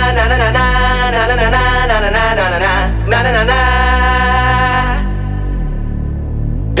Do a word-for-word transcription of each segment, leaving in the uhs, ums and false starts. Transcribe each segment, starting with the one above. Here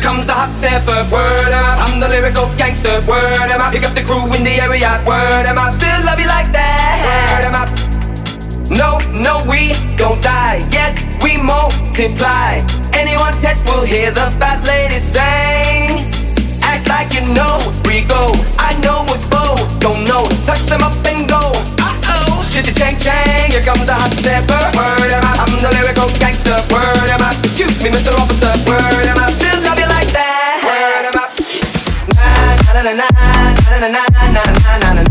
comes the hot stepper, word am I. I'm the lyrical gangster, word am I. Pick up the crew in the area, word am I. Still love you like that, word am I. No, no, we don't die. Yes, we multiply. Anyone test will hear the fat ladies sing. Act like you know, we go. I know what Bo don't know. Touch them up and go. Uh-oh, cha-cha-chang-chang. -chang. Here comes the hot stepper, word am I. I'm the lyrical gangster, word am I. Excuse me, Mister Officer, word am I. Still love you like that, word am I. Na na na na na na na na na na na na na.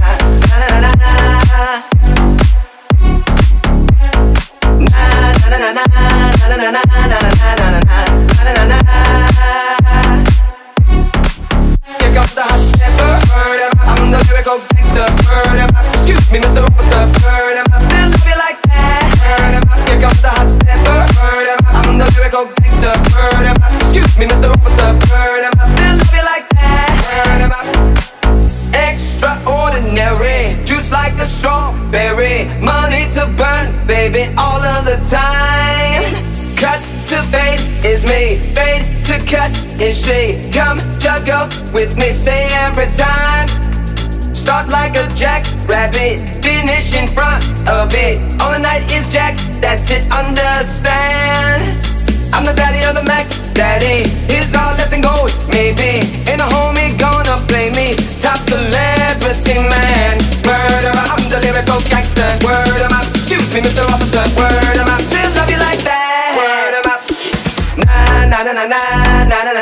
Excuse me, Mister Officer, bird am I. Still love you like that, bird am I. Here comes the hot stepper, bird am I. I'm the lyrical gangster, bird am I. Excuse me, Mister Officer, bird am I. Still love you like that, bird am I. Extraordinary, juice like a strawberry. Money to burn, baby, all of the time. Cut to fade is me, fade to cut is she. Come juggle with me, say every time. Start like a jackrabbit, finish in front of it. All the night is Jack, that's it, understand. I'm the daddy of the Mac, daddy. Here's all left and gold, maybe. And a homie gonna play me, top celebrity man. Word am I, I'm the lyrical gangster. Word am I, excuse me, Mister Officer. Word am I, still love you like that. Word am I. Na na na na na na na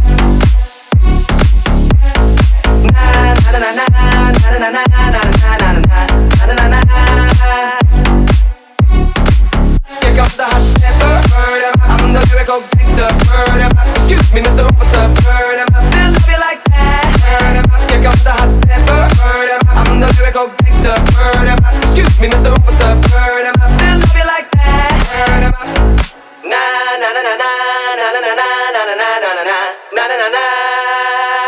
Na na na na na na na na na. Here comes the hot stepper, bird am I. I'm the lyrical gangster, bird am I. Excuse me, Mister Officer, bird am I. Still love you like that, bird am I. Here comes the hot stepper, bird am I. I'm the lyrical gangster, bird am I. Excuse me, Mister Officer, bird am I. Still love you like that, bird am I. Na na na na na na na na na na na na na na na.